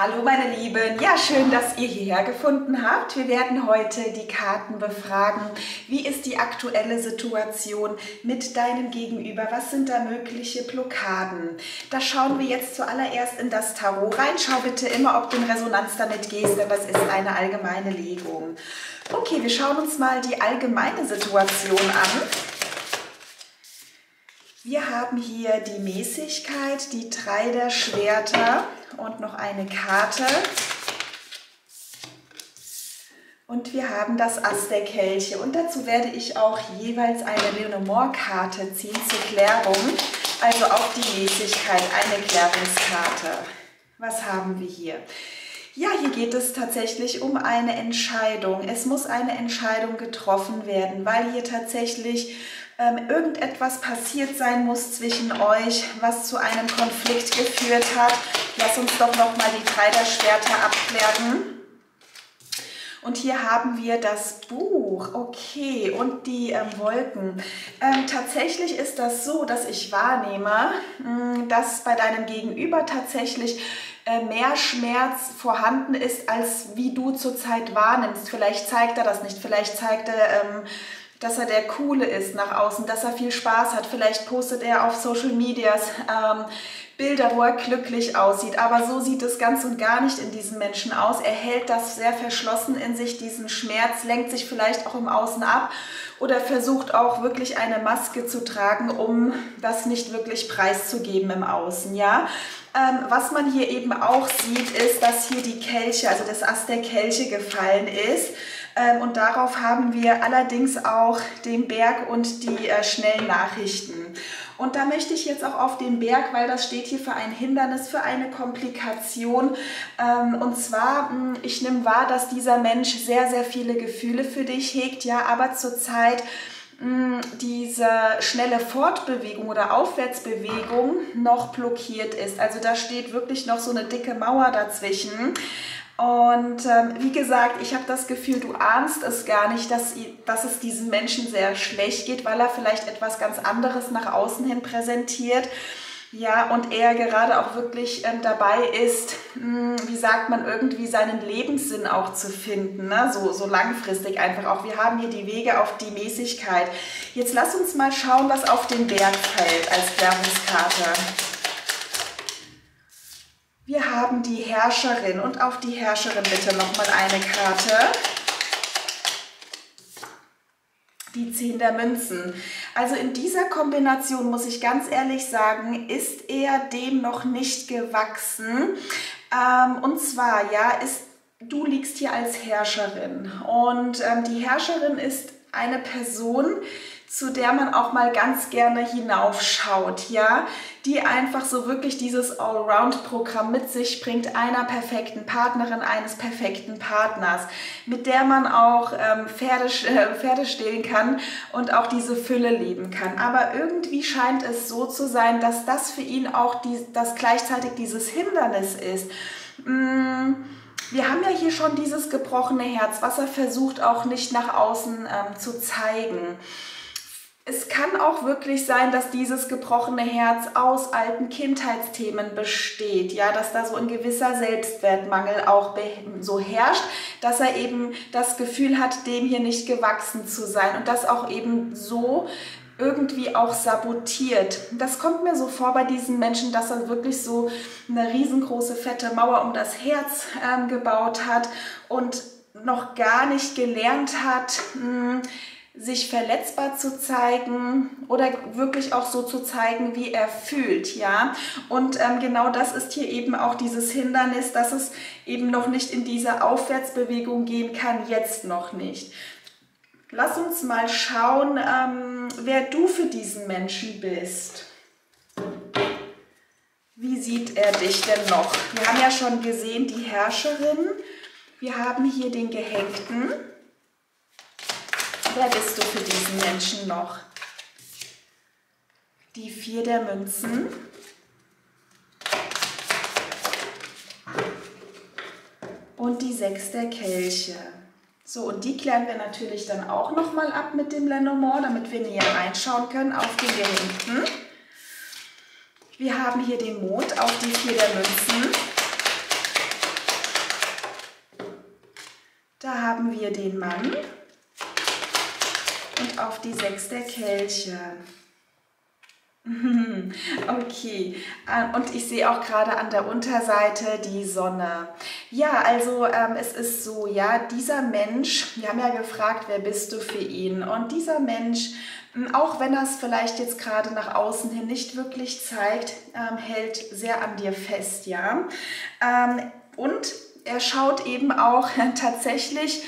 Hallo meine Lieben, ja schön, dass ihr hierher gefunden habt. Wir werden heute die Karten befragen. Wie ist die aktuelle Situation mit deinem Gegenüber? Was sind da mögliche Blockaden? Da schauen wir jetzt zuallererst in das Tarot rein. Schau bitte immer, ob du in Resonanz damit gehst, denn das ist eine allgemeine Legung. Okay, wir schauen uns mal die allgemeine Situation an. Wir haben hier die Mäßigkeit, die drei der Schwerter und noch eine Karte. Und wir haben das Ass der Kelche. Und dazu werde ich auch jeweils eine Lenormand-Karte ziehen zur Klärung. Also auch die Mäßigkeit, eine Klärungskarte. Was haben wir hier? Ja, hier geht es tatsächlich um eine Entscheidung. Es muss eine Entscheidung getroffen werden, weil hier tatsächlich irgendetwas passiert sein muss zwischen euch, was zu einem Konflikt geführt hat. Lass uns doch nochmal die drei der Schwerter abklären. Und hier haben wir das Buch, okay, und die Wolken. Tatsächlich ist das so, dass ich wahrnehme, dass bei deinem Gegenüber tatsächlich mehr Schmerz vorhanden ist, als wie du zurzeit wahrnimmst. Vielleicht zeigt er das nicht, vielleicht zeigt er dass er der Coole ist nach außen, dass er viel Spaß hat. Vielleicht postet er auf Social Medias Bilder, wo er glücklich aussieht. Aber so sieht es ganz und gar nicht in diesem Menschen aus. Er hält das sehr verschlossen in sich, diesen Schmerz, lenkt sich vielleicht auch im Außen ab oder versucht auch wirklich eine Maske zu tragen, um das nicht wirklich preiszugeben im Außen, ja? Was man hier eben auch sieht, ist, dass hier die Kelche, also das Ass der Kelche gefallen ist. Und darauf haben wir allerdings auch den Berg und die schnellen Nachrichten. Und da möchte ich jetzt auch auf den Berg, weil das steht hier für ein Hindernis, für eine Komplikation. Und zwar, ich nehme wahr, dass dieser Mensch sehr, sehr viele Gefühle für dich hegt, ja, aber zurzeit diese schnelle Fortbewegung oder Aufwärtsbewegung noch blockiert ist. Also da steht wirklich noch so eine dicke Mauer dazwischen. Und wie gesagt, ich habe das Gefühl, du ahnst es gar nicht, dass es diesem Menschen sehr schlecht geht, weil er vielleicht etwas ganz anderes nach außen hin präsentiert. Ja, und er gerade auch wirklich dabei ist, wie sagt man, irgendwie seinen Lebenssinn auch zu finden, ne? So langfristig einfach auch. Wir haben hier die Wege auf die Mäßigkeit. Jetzt lass uns mal schauen, was auf den Berg fällt als Klärungskarte. Wir haben die Herrscherin und auf die Herrscherin bitte nochmal eine Karte. Die 10 der Münzen. Also in dieser Kombination, muss ich ganz ehrlich sagen, ist er dem noch nicht gewachsen. Und zwar, ja, du liegst hier als Herrscherin. Und die Herrscherin ist eine Person, zu der man auch mal ganz gerne hinaufschaut, ja, die einfach so wirklich dieses Allround-Programm mit sich bringt, einer perfekten Partnerin, eines perfekten Partners, mit der man auch Pferde stehlen kann und auch diese Fülle leben kann. Aber irgendwie scheint es so zu sein, dass das für ihn auch das gleichzeitig dieses Hindernis ist. Wir haben ja hier schon dieses gebrochene Herz, was er versucht auch nicht nach außen zu zeigen. Es kann auch wirklich sein, dass dieses gebrochene Herz aus alten Kindheitsthemen besteht, ja, dass da so ein gewisser Selbstwertmangel auch so herrscht, dass er eben das Gefühl hat, dem hier nicht gewachsen zu sein und das auch eben so irgendwie auch sabotiert. Das kommt mir so vor bei diesen Menschen, dass er wirklich so eine riesengroße, fette Mauer um das Herz gebaut hat und noch gar nicht gelernt hat, sich verletzbar zu zeigen oder wirklich auch so zu zeigen, wie er fühlt, ja. Und genau das ist hier eben auch dieses Hindernis, dass es eben noch nicht in diese Aufwärtsbewegung gehen kann, jetzt noch nicht. Lass uns mal schauen, wer du für diesen Menschen bist. Wie sieht er dich denn noch? Wir haben ja schon gesehen, die Herrscherin. Wir haben hier den Gehängten. Wer bist du für diesen Menschen noch? Die 4 der Münzen. Und die 6 der Kelche. So, und die klären wir natürlich dann auch nochmal ab mit dem Lenormand, damit wir näher reinschauen können auf den Gehängten. Wir haben hier den Mond auf die 4 der Münzen. wir den Mann und auf die 6 der Kelche. Okay, und ich sehe auch gerade an der Unterseite die Sonne. Ja, also es ist so, ja, dieser Mensch, wir haben ja gefragt, wer bist du für ihn? Und dieser Mensch, auch wenn er es vielleicht jetzt gerade nach außen hin nicht wirklich zeigt, hält sehr an dir fest, ja. Und er schaut eben auch tatsächlich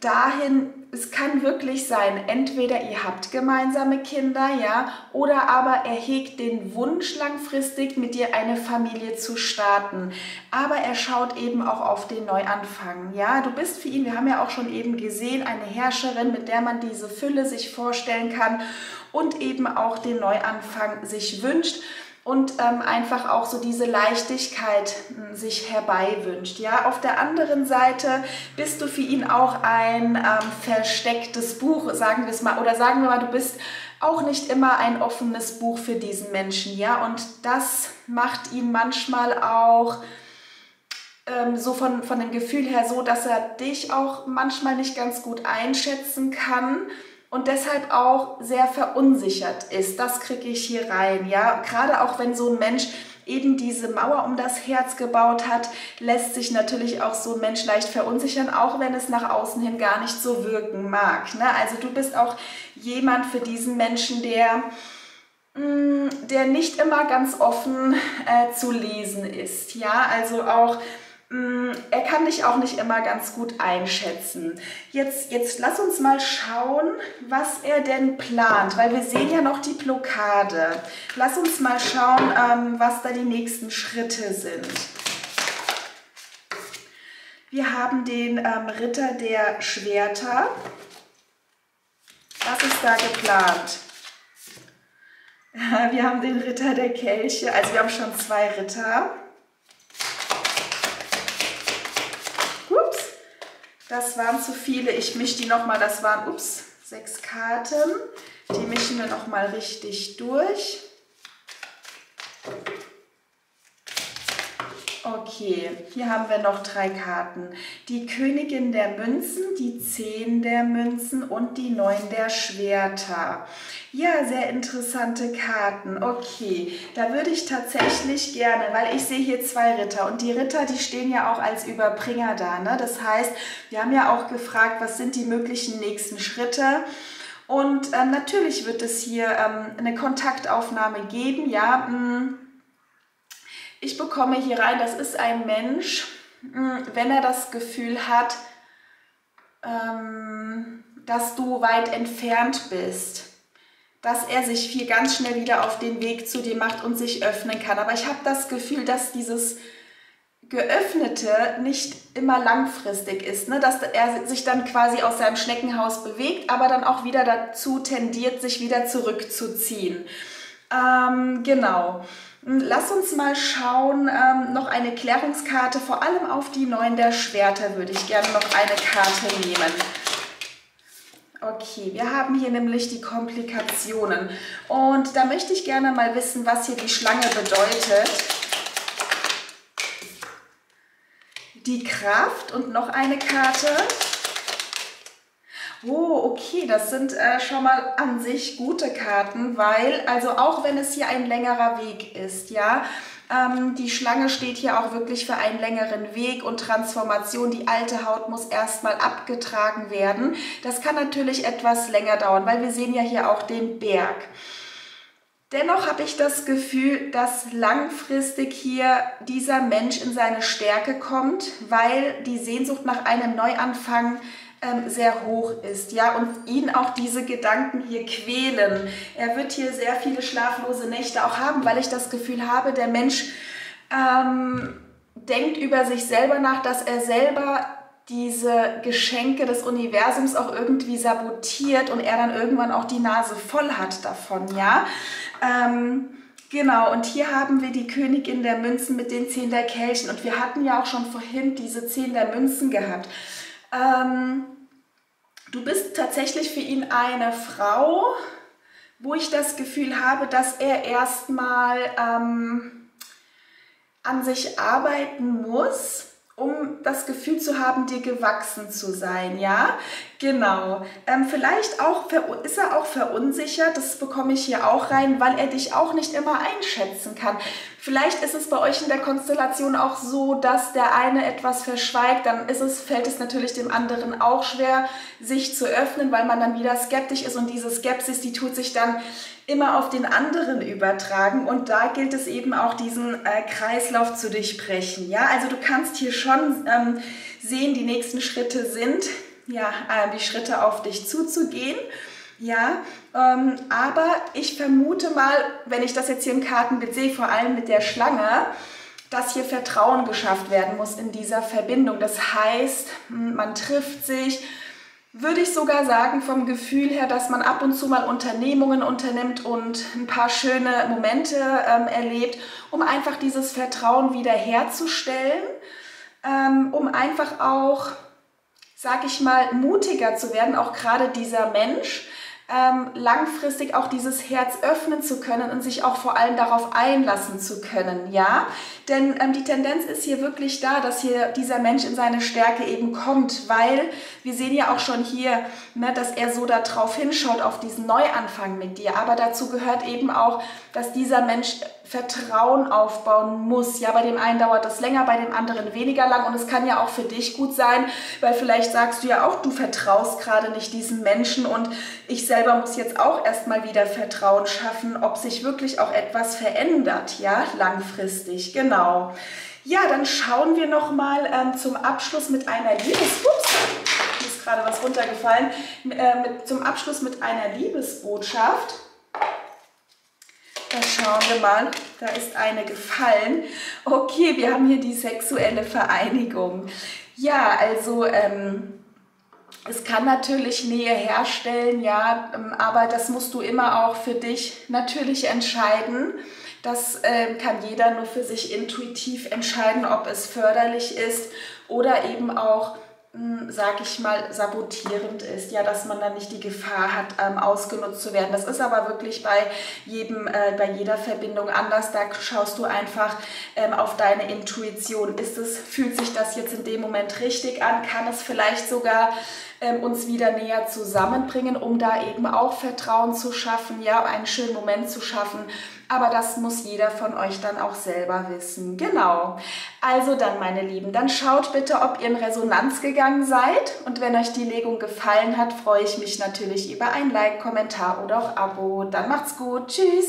dahin, es kann wirklich sein, entweder ihr habt gemeinsame Kinder, ja, oder aber er hegt den Wunsch langfristig mit dir eine Familie zu starten. Aber er schaut eben auch auf den Neuanfang, ja. Du bist für ihn, wir haben ja auch schon eben gesehen, eine Herrscherin, mit der man diese Fülle sich vorstellen kann und eben auch den Neuanfang sich wünscht. Und einfach auch so diese Leichtigkeit sich herbeiwünscht. Ja? Auf der anderen Seite bist du für ihn auch ein verstecktes Buch, sagen wir es mal. Oder sagen wir mal, du bist auch nicht immer ein offenes Buch für diesen Menschen. Ja? Und das macht ihn manchmal auch so von dem Gefühl her so, dass er dich auch manchmal nicht ganz gut einschätzen kann. Und deshalb auch sehr verunsichert ist. Das kriege ich hier rein, ja. Gerade auch wenn so ein Mensch eben diese Mauer um das Herz gebaut hat, lässt sich natürlich auch so ein Mensch leicht verunsichern, auch wenn es nach außen hin gar nicht so wirken mag, ne? Also du bist auch jemand für diesen Menschen, der nicht immer ganz offen zu lesen ist, ja. Also auch er kann dich auch nicht immer ganz gut einschätzen. Jetzt lass uns mal schauen, was er denn plant, weil wir sehen ja noch die Blockade. Lass uns mal schauen, was da die nächsten Schritte sind. Wir haben den Ritter der Schwerter. Was ist da geplant? Wir haben den Ritter der Kelche, also wir haben schon 2 Ritter. Das waren zu viele, ich mische die nochmal, das waren, 6 Karten, die mischen wir nochmal richtig durch. Okay, hier haben wir noch 3 Karten. Die Königin der Münzen, die 10 der Münzen und die 9 der Schwerter. Ja, sehr interessante Karten. Okay, da würde ich tatsächlich gerne, weil ich sehe hier 2 Ritter und die Ritter, die stehen ja auch als Überbringer da, ne? Das heißt, wir haben ja auch gefragt, was sind die möglichen nächsten Schritte? Und natürlich wird es hier eine Kontaktaufnahme geben, ja, ich bekomme hier rein, das ist ein Mensch, wenn er das Gefühl hat, dass du weit entfernt bist, dass er sich hier ganz schnell wieder auf den Weg zu dir macht und sich öffnen kann. Aber ich habe das Gefühl, dass dieses Geöffnete nicht immer langfristig ist, ne? Dass er sich dann quasi aus seinem Schneckenhaus bewegt, aber dann auch wieder dazu tendiert, sich wieder zurückzuziehen. Genau. Lass uns mal schauen, noch eine Klärungskarte, vor allem auf die 9 der Schwerter würde ich gerne noch eine Karte nehmen. Okay, wir haben hier nämlich die Komplikationen und da möchte ich gerne mal wissen, was hier die Schlange bedeutet. Die Kraft und noch eine Karte. Oh, okay, das sind schon mal an sich gute Karten, weil, also auch wenn es hier ein längerer Weg ist, ja, die Schlange steht hier auch wirklich für einen längeren Weg und Transformation. Die alte Haut muss erstmal abgetragen werden. Das kann natürlich etwas länger dauern, weil wir sehen ja hier auch den Berg. Dennoch habe ich das Gefühl, dass langfristig hier dieser Mensch in seine Stärke kommt, weil die Sehnsucht nach einem Neuanfang sehr hoch ist, ja, und ihn auch diese Gedanken hier quälen. Er wird hier sehr viele schlaflose Nächte auch haben, weil ich das Gefühl habe, der Mensch denkt über sich selber nach, dass er selber diese Geschenke des Universums auch irgendwie sabotiert und er dann irgendwann auch die Nase voll hat davon, ja. Genau, und hier haben wir die Königin der Münzen mit den 10 der Kelchen und wir hatten ja auch schon vorhin diese 10 der Münzen gehabt. Du bist tatsächlich für ihn eine Frau, wo ich das Gefühl habe, dass er erstmal an sich arbeiten muss, um das Gefühl zu haben, dir gewachsen zu sein, ja? Genau. Vielleicht auch ist er auch verunsichert, das bekomme ich hier auch rein, weil er dich auch nicht immer einschätzen kann. Vielleicht ist es bei euch in der Konstellation auch so, dass der eine etwas verschweigt, dann ist es, fällt es natürlich dem anderen auch schwer, sich zu öffnen, weil man dann wieder skeptisch ist und diese Skepsis, die tut sich dann immer auf den anderen übertragen und da gilt es eben auch, diesen Kreislauf zu durchbrechen. Ja? Also du kannst hier schon sehen, die nächsten Schritte sind, ja, die Schritte auf dich zuzugehen. Ja, aber ich vermute mal, wenn ich das jetzt hier im Kartenbild sehe, vor allem mit der Schlange, dass hier Vertrauen geschafft werden muss in dieser Verbindung. Das heißt, man trifft sich, würde ich sogar sagen, vom Gefühl her, dass man ab und zu mal Unternehmungen unternimmt und ein paar schöne Momente erlebt, um einfach dieses Vertrauen wiederherzustellen, um einfach auch, sag ich mal, mutiger zu werden, auch gerade dieser Mensch, langfristig auch dieses Herz öffnen zu können und sich auch vor allem darauf einlassen zu können, ja? Denn die Tendenz ist hier wirklich da, dass hier dieser Mensch in seine Stärke eben kommt, weil wir sehen ja auch schon hier, ne, dass er so da drauf hinschaut, auf diesen Neuanfang mit dir. Aber dazu gehört eben auch, dass dieser Mensch Vertrauen aufbauen muss. Ja, bei dem einen dauert das länger, bei dem anderen weniger lang und es kann ja auch für dich gut sein, weil vielleicht sagst du ja auch, du vertraust gerade nicht diesem Menschen und ich selber muss jetzt auch erstmal wieder Vertrauen schaffen, ob sich wirklich auch etwas verändert, ja, langfristig, genau. Ja, dann schauen wir nochmal zum Abschluss mit einer Liebesbotschaft. Da schauen wir mal, da ist eine gefallen. Okay, wir haben hier die sexuelle Vereinigung. Ja, also es kann natürlich Nähe herstellen, ja, aber das musst du immer auch für dich natürlich entscheiden. Das kann jeder nur für sich intuitiv entscheiden, ob es förderlich ist oder eben auch, sag ich mal, sabotierend ist, ja, dass man dann nicht die Gefahr hat, ausgenutzt zu werden. Das ist aber wirklich bei jeder Verbindung anders. Da schaust du einfach auf deine Intuition. Fühlt sich das jetzt in dem Moment richtig an? Kann es vielleicht sogar uns wieder näher zusammenbringen, um da eben auch Vertrauen zu schaffen, ja, einen schönen Moment zu schaffen? Aber das muss jeder von euch dann auch selber wissen. Genau. Also dann, meine Lieben, dann schaut bitte, ob ihr in Resonanz gegangen seid. Und wenn euch die Legung gefallen hat, freue ich mich natürlich über ein Like, Kommentar oder auch Abo. Dann macht's gut. Tschüss.